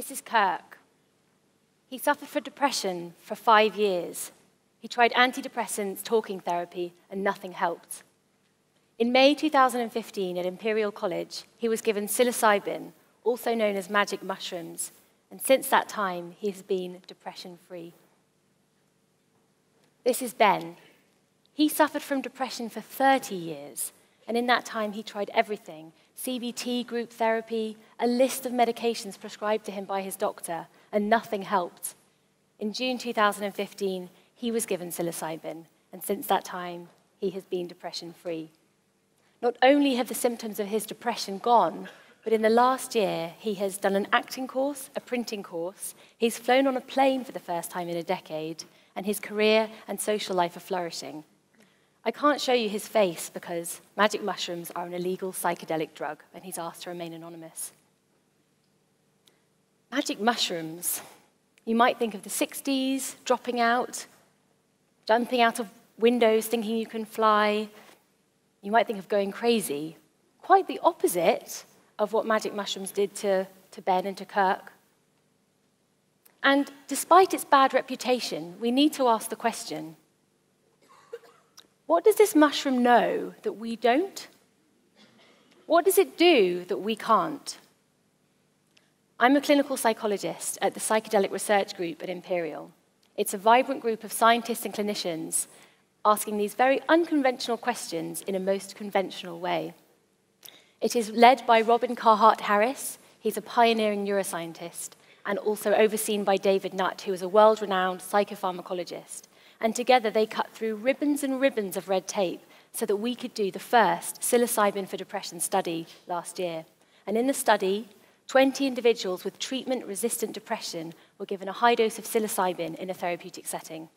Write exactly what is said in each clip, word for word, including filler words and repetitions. This is Kirk. He suffered from depression for five years. He tried antidepressants, talking therapy, and nothing helped. In May two thousand fifteen at Imperial College, he was given psilocybin, also known as magic mushrooms, and since that time, he has been depression-free. This is Ben. He suffered from depression for thirty years, and in that time, he tried everything, C B T, group therapy, a list of medications prescribed to him by his doctor, and nothing helped. In June two thousand fifteen, he was given psilocybin, and since that time, he has been depression-free. Not only have the symptoms of his depression gone, but in the last year, he has done an acting course, a printing course, he's flown on a plane for the first time in a decade, and his career and social life are flourishing. I can't show you his face because magic mushrooms are an illegal psychedelic drug, and he's asked to remain anonymous. Magic mushrooms. You might think of the sixties, dropping out, jumping out of windows, thinking you can fly. You might think of going crazy. Quite the opposite of what magic mushrooms did to, to Ben and to Kirk. And despite its bad reputation, we need to ask the question, what does this mushroom know that we don't? What does it do that we can't? I'm a clinical psychologist at the Psychedelic Research Group at Imperial. It's a vibrant group of scientists and clinicians asking these very unconventional questions in a most conventional way. It is led by Robin Carhart-Harris. He's a pioneering neuroscientist and also overseen by David Nutt, who is a world-renowned psychopharmacologist. And together they cut through ribbons and ribbons of red tape so that we could do the first psilocybin for depression study last year. And in the study, twenty individuals with treatment-resistant depression were given a high dose of psilocybin in a therapeutic setting.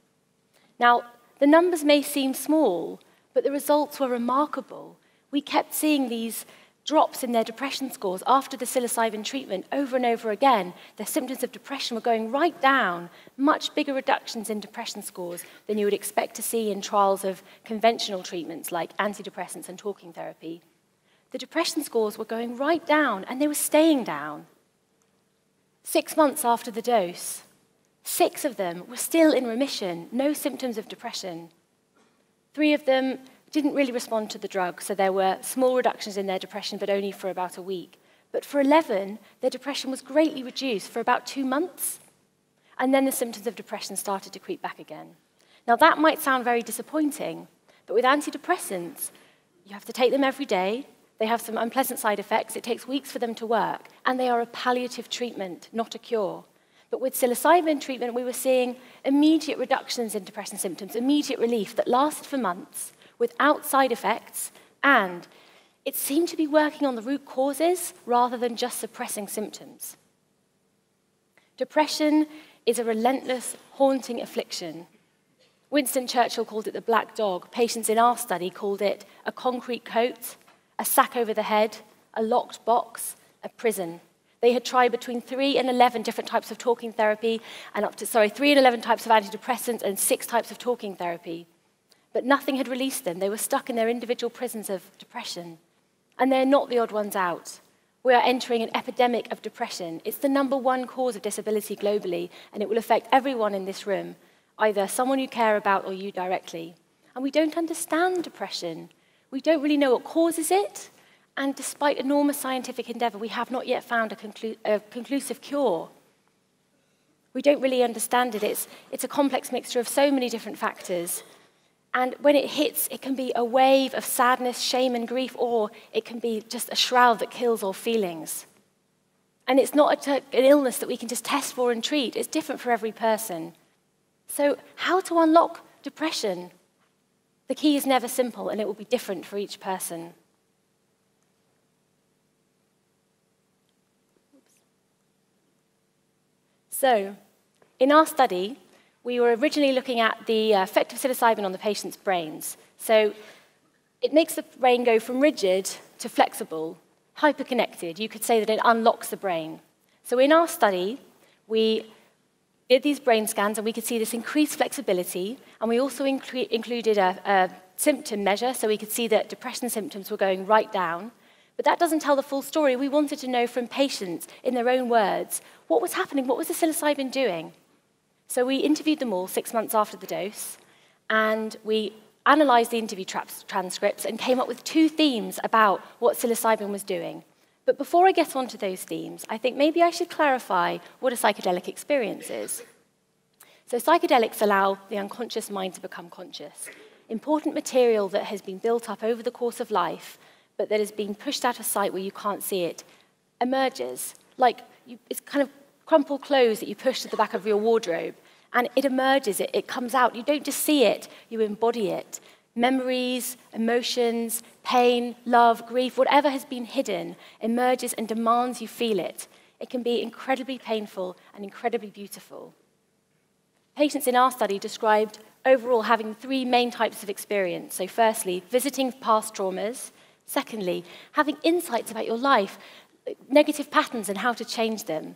Now, the numbers may seem small, but the results were remarkable. We kept seeing these drops in their depression scores after the psilocybin treatment over and over again. Their symptoms of depression were going right down, much bigger reductions in depression scores than you would expect to see in trials of conventional treatments like antidepressants and talking therapy. The depression scores were going right down, and they were staying down. Six months after the dose, six of them were still in remission, no symptoms of depression. Three of them didn't really respond to the drug, so there were small reductions in their depression, but only for about a week. But for eleven, their depression was greatly reduced for about two months, and then the symptoms of depression started to creep back again. Now, that might sound very disappointing, but with antidepressants, you have to take them every day, they have some unpleasant side effects, it takes weeks for them to work, and they are a palliative treatment, not a cure. But with psilocybin treatment, we were seeing immediate reductions in depression symptoms, immediate relief that lasted for months, without side effects, and it seemed to be working on the root causes rather than just suppressing symptoms. Depression is a relentless, haunting affliction. Winston Churchill called it the black dog. Patients in our study called it a concrete coat, a sack over the head, a locked box, a prison. They had tried between three and eleven different types of talking therapy, and up to, sorry, three and eleven types of antidepressants and six types of talking therapy. But nothing had released them. They were stuck in their individual prisons of depression. And they're not the odd ones out. We are entering an epidemic of depression. It's the number one cause of disability globally, and it will affect everyone in this room, either someone you care about or you directly. And we don't understand depression. We don't really know what causes it. And despite enormous scientific endeavor, we have not yet found a, conclu a conclusive cure. We don't really understand it. It's, it's a complex mixture of so many different factors. And when it hits, it can be a wave of sadness, shame, and grief, or it can be just a shroud that kills all feelings. And it's not a, an illness that we can just test for and treat. It's different for every person. So how to unlock depression? The key is never simple, and it will be different for each person. So in our study, we were originally looking at the effect of psilocybin on the patient's brains. So it makes the brain go from rigid to flexible, hyperconnected. You could say that it unlocks the brain. So in our study, we did these brain scans, and we could see this increased flexibility, and we also included a, a symptom measure, so we could see that depression symptoms were going right down. But that doesn't tell the full story. We wanted to know from patients, in their own words, what was happening, what was the psilocybin doing? So we interviewed them all six months after the dose, and we analysed the interview transcripts and came up with two themes about what psilocybin was doing. But before I get on to those themes, I think maybe I should clarify what a psychedelic experience is. So psychedelics allow the unconscious mind to become conscious. Important material that has been built up over the course of life, but that has been pushed out of sight where you can't see it, emerges. Like, you, it's kind of crumpled clothes that you push to the back of your wardrobe, and it emerges, it, it comes out. You don't just see it, you embody it. Memories, emotions, pain, love, grief, whatever has been hidden, emerges and demands you feel it. It can be incredibly painful and incredibly beautiful. Patients in our study described overall having three main types of experience. So firstly, visiting past traumas. Secondly, having insights about your life, negative patterns and how to change them.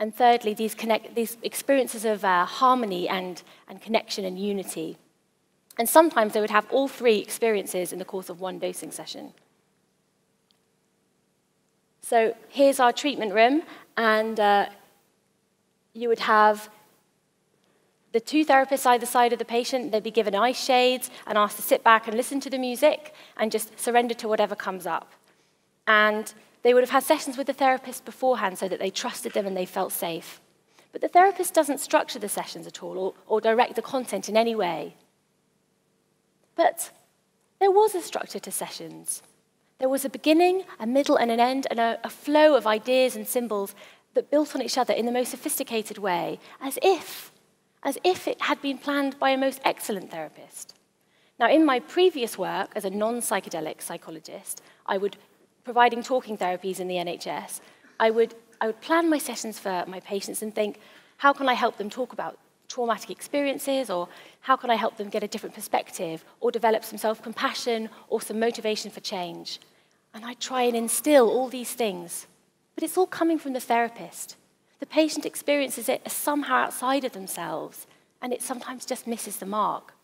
And thirdly, these, connect, these experiences of uh, harmony and, and connection and unity. And sometimes they would have all three experiences in the course of one dosing session. So here's our treatment room, and uh, you would have the two therapists either side of the patient. They'd be given ice shades and asked to sit back and listen to the music and just surrender to whatever comes up. And they would have had sessions with the therapist beforehand so that they trusted them and they felt safe. But the therapist doesn't structure the sessions at all or, or direct the content in any way. But there was a structure to sessions. There was a beginning, a middle and an end, and a, a flow of ideas and symbols that built on each other in the most sophisticated way, as if as if it had been planned by a most excellent therapist. Now, in my previous work as a non-psychedelic psychologist, I would, providing talking therapies in the N H S, I would, I would plan my sessions for my patients and think, how can I help them talk about traumatic experiences, or how can I help them get a different perspective, or develop some self-compassion, or some motivation for change? And I try and instill all these things, but it's all coming from the therapist. The patient experiences it as somehow outside of themselves, and it sometimes just misses the mark.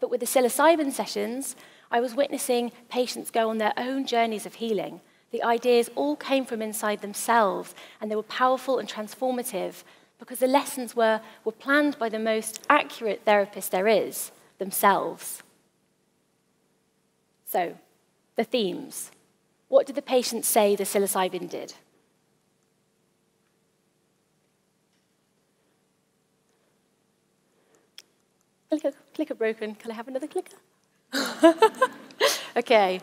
But with the psilocybin sessions, I was witnessing patients go on their own journeys of healing. The ideas all came from inside themselves, and they were powerful and transformative, because the lessons were, were planned by the most accurate therapist there is, themselves. So, the themes. What did the patients say the psilocybin did? Clicker, clicker broken. Can I have another clicker? Okay.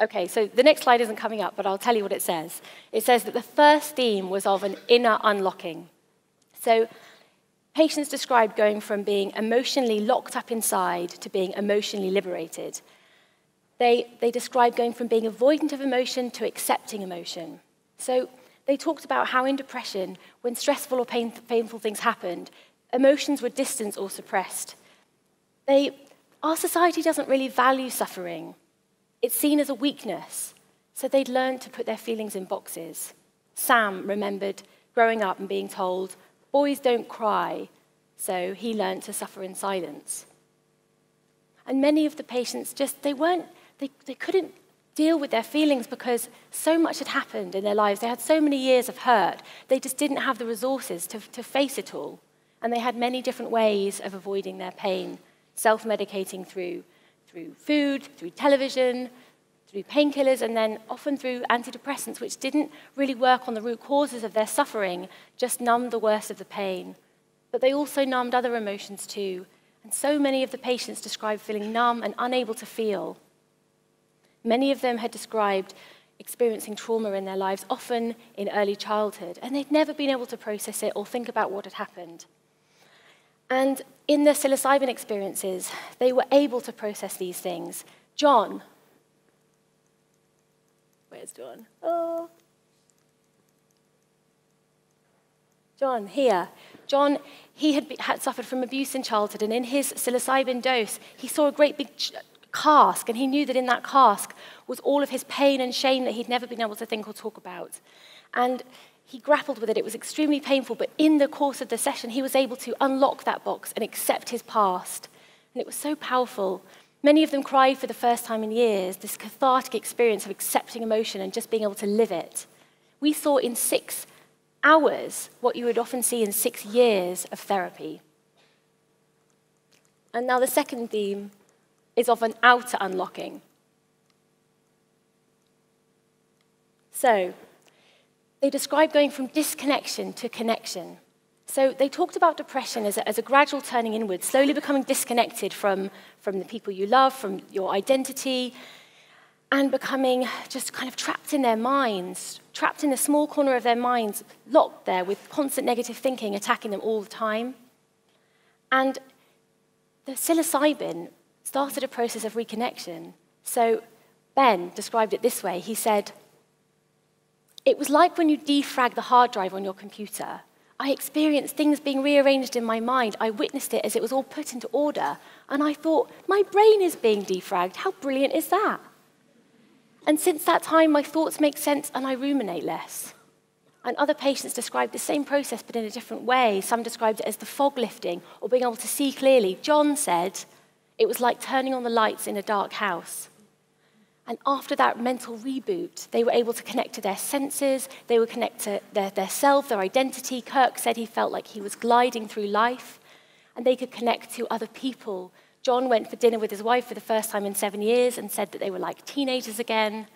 Okay, so the next slide isn't coming up, but I'll tell you what it says. It says that the first theme was of an inner unlocking. So patients described going from being emotionally locked up inside to being emotionally liberated. They, they described going from being avoidant of emotion to accepting emotion. So they talked about how in depression, when stressful or pain, painful things happened, emotions were distanced or suppressed. They, our society doesn't really value suffering. It's seen as a weakness. So they'd learned to put their feelings in boxes. Sam remembered growing up and being told, boys don't cry. So he learned to suffer in silence. And many of the patients just, they weren't, they, they couldn't deal with their feelings because so much had happened in their lives. They had so many years of hurt. They just didn't have the resources to, to face it all. And they had many different ways of avoiding their pain, self-medicating through, through food, through television, through painkillers, and then often through antidepressants, which didn't really work on the root causes of their suffering, just numbed the worst of the pain. But they also numbed other emotions too, and so many of the patients described feeling numb and unable to feel. Many of them had described experiencing trauma in their lives, often in early childhood, and they'd never been able to process it or think about what had happened. And in their psilocybin experiences, they were able to process these things. John. Where's John? Oh. John, here. John, he had, be, had suffered from abuse in childhood, and in his psilocybin dose, he saw a great big cask, and he knew that in that cask was all of his pain and shame that he'd never been able to think or talk about. And he grappled with it. It was extremely painful, but in the course of the session, he was able to unlock that box and accept his past. And it was so powerful. Many of them cried for the first time in years, this cathartic experience of accepting emotion and just being able to live it. We saw in six hours what you would often see in six years of therapy. And now the second theme is of an outer unlocking. So, they described going from disconnection to connection. So they talked about depression as a, as a gradual turning inward, slowly becoming disconnected from, from the people you love, from your identity, and becoming just kind of trapped in their minds, trapped in a small corner of their minds, locked there with constant negative thinking attacking them all the time. And the psilocybin started a process of reconnection. So Ben described it this way. He said, "It was like when you defrag the hard drive on your computer. I experienced things being rearranged in my mind. I witnessed it as it was all put into order. And I thought, my brain is being defragged. How brilliant is that? And since that time, my thoughts make sense and I ruminate less." And other patients described the same process, but in a different way. Some described it as the fog lifting, or being able to see clearly. John said, "It was like turning on the lights in a dark house." And after that mental reboot, they were able to connect to their senses, they were connect to their, their self, their identity. Kirk said he felt like he was gliding through life, and they could connect to other people. John went for dinner with his wife for the first time in seven years and said that they were like teenagers again.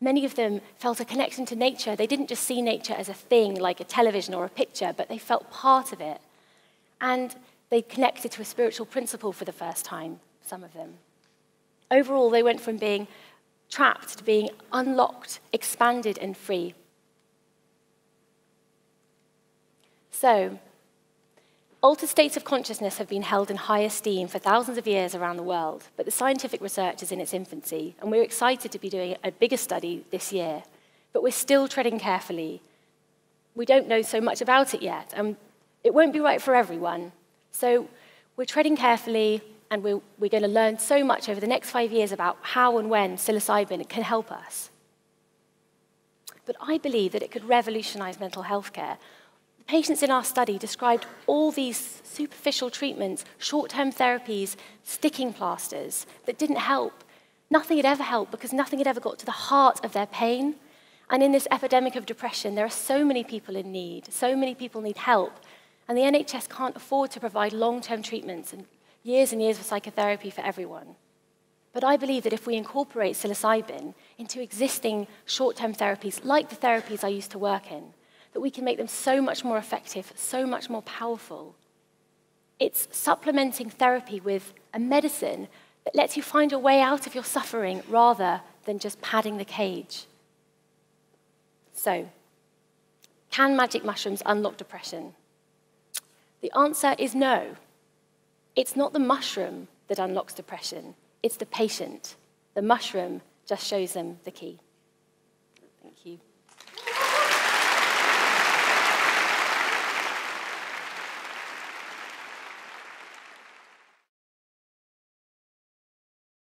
Many of them felt a connection to nature. They didn't just see nature as a thing, like a television or a picture, but they felt part of it. And they connected to a spiritual principle for the first time, some of them. Overall, they went from being trapped to being unlocked, expanded, and free. So, altered states of consciousness have been held in high esteem for thousands of years around the world, but the scientific research is in its infancy, and we're excited to be doing a bigger study this year. But we're still treading carefully. We don't know so much about it yet, and it won't be right for everyone. So we're treading carefully, and we're, we're going to learn so much over the next five years about how and when psilocybin can help us. But I believe that it could revolutionize mental health care. The patients in our study described all these superficial treatments, short-term therapies, sticking plasters that didn't help. Nothing had ever helped because nothing had ever got to the heart of their pain. And in this epidemic of depression, there are so many people in need. So many people need help. And the N H S can't afford to provide long-term treatments and years and years of psychotherapy for everyone. But I believe that if we incorporate psilocybin into existing short-term therapies, like the therapies I used to work in, that we can make them so much more effective, so much more powerful. It's supplementing therapy with a medicine that lets you find your way out of your suffering rather than just padding the cage. So, can magic mushrooms unlock depression? The answer is no. It's not the mushroom that unlocks depression, it's the patient. The mushroom just shows them the key.